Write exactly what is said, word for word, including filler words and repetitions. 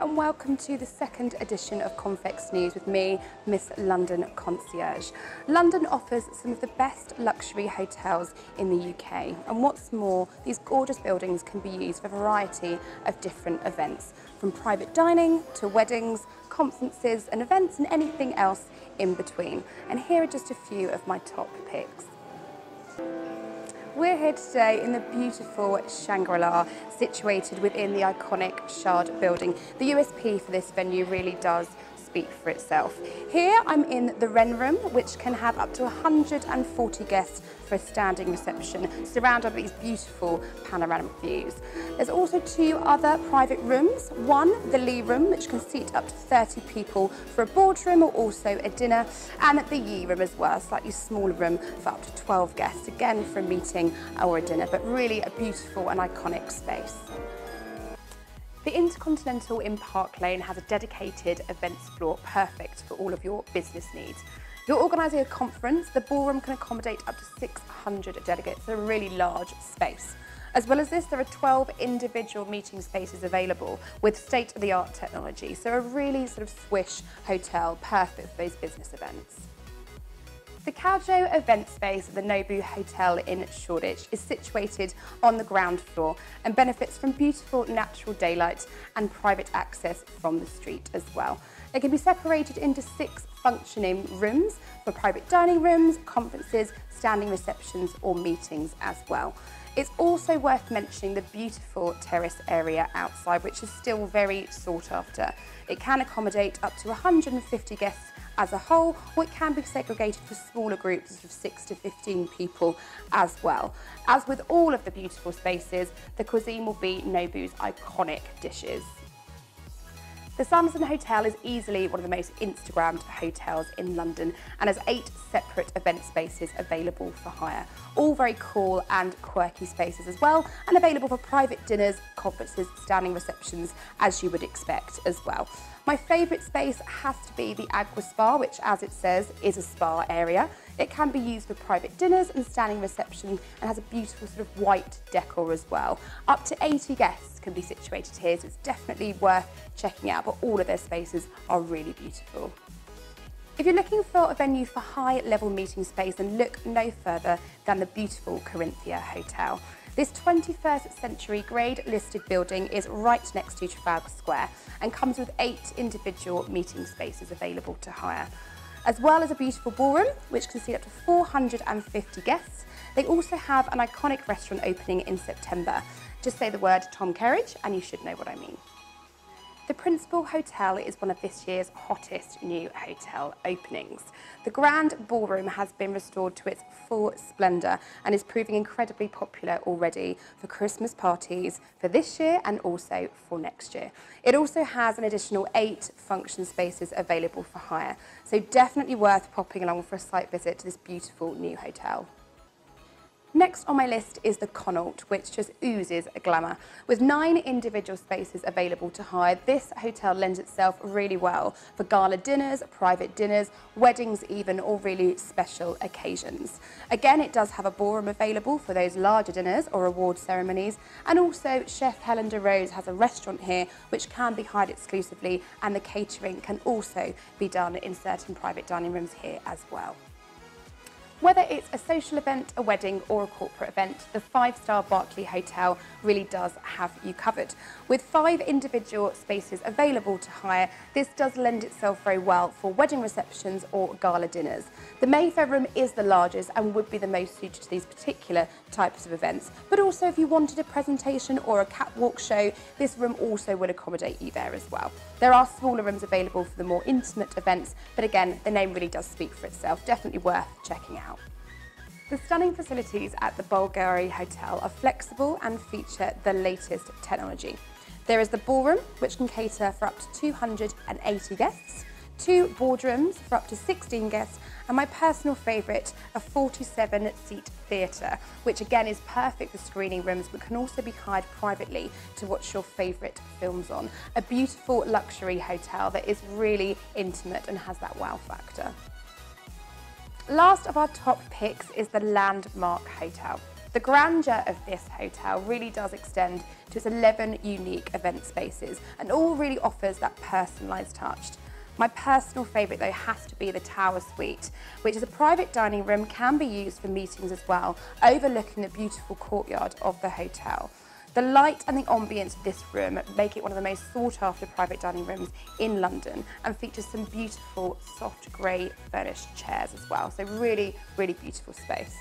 and welcome to the second edition of Confex News with me, Miss London Concierge. London offers some of the best luxury hotels in the U K, and what's more, these gorgeous buildings can be used for a variety of different events, from private dining to weddings, conferences and events and anything else in between. And here are just a few of my top picks. We're here today in the beautiful Shangri-La, situated within the iconic Shard building. The U S P for this venue really does speak for itself. Here I'm in the Ren Room, which can have up to one hundred and forty guests for a standing reception, surrounded by these beautiful panoramic views. There's also two other private rooms. One, the Lee Room, which can seat up to thirty people for a boardroom or also a dinner, and the Yi Room as well, a slightly smaller room for up to twelve guests, again for a meeting or a dinner, but really a beautiful and iconic space. The Intercontinental in Park Lane has a dedicated events floor, perfect for all of your business needs. If you're organising a conference, the ballroom can accommodate up to six hundred delegates, so a really large space. As well as this, there are twelve individual meeting spaces available with state-of-the-art technology, so a really sort of swish hotel, perfect for those business events. The Caljo event space at the Nobu Hotel in Shoreditch is situated on the ground floor and benefits from beautiful natural daylight and private access from the street as well. It can be separated into six functioning rooms for private dining rooms, conferences, standing receptions or meetings as well. It's also worth mentioning the beautiful terrace area outside, which is still very sought after. It can accommodate up to one hundred and fifty guests as a whole, or it can be segregated for smaller groups of six to fifteen people as well. As with all of the beautiful spaces, the cuisine will be Nobu's iconic dishes. The Sanderson Hotel is easily one of the most Instagrammed hotels in London and has eight separate event spaces available for hire. All very cool and quirky spaces as well, and available for private dinners, conferences, standing receptions, as you would expect as well. My favourite space has to be the Aqua Spa, which, as it says, is a spa area. It can be used for private dinners and standing reception and has a beautiful sort of white decor as well. Up to eighty guests can be situated here, so it's definitely worth checking out, but all of their spaces are really beautiful. If you're looking for a venue for high-level meeting space, then look no further than the beautiful Corinthia Hotel. This twenty-first century grade listed building is right next to Trafalgar Square and comes with eight individual meeting spaces available to hire, as well as a beautiful ballroom which can seat up to four hundred and fifty guests. They also have an iconic restaurant opening in September. Just say the word Tom Kerridge and you should know what I mean. The Principal Hotel is one of this year's hottest new hotel openings. The grand ballroom has been restored to its full splendour and is proving incredibly popular already for Christmas parties for this year and also for next year. It also has an additional eight function spaces available for hire, so definitely worth popping along for a site visit to this beautiful new hotel. Next on my list is the Connaught, which just oozes glamour. With nine individual spaces available to hire, this hotel lends itself really well for gala dinners, private dinners, weddings even, or really special occasions. Again, it does have a ballroom available for those larger dinners or award ceremonies, and also Chef Helena Rose has a restaurant here which can be hired exclusively, and the catering can also be done in certain private dining rooms here as well. Whether it's a social event, a wedding or a corporate event, the five-star Berkeley Hotel really does have you covered. With five individual spaces available to hire, this does lend itself very well for wedding receptions or gala dinners. The Mayfair room is the largest and would be the most suited to these particular types of events, but also if you wanted a presentation or a catwalk show, this room also would accommodate you there as well. There are smaller rooms available for the more intimate events, but again, the name really does speak for itself, definitely worth checking out. The stunning facilities at the Bulgari Hotel are flexible and feature the latest technology. There is the ballroom, which can cater for up to two hundred and eighty guests, two boardrooms for up to sixteen guests, and my personal favourite, a forty-seven seat theatre, which again is perfect for screening rooms but can also be hired privately to watch your favourite films on. A beautiful luxury hotel that is really intimate and has that wow factor. Last of our top picks is the Landmark Hotel. The grandeur of this hotel really does extend to its eleven unique event spaces, and all really offers that personalised touch. My personal favourite though has to be the Tower Suite, which is a private dining room, can be used for meetings as well, overlooking the beautiful courtyard of the hotel. The light and the ambience of this room make it one of the most sought after private dining rooms in London, and features some beautiful soft grey furnished chairs as well, so really, really beautiful space.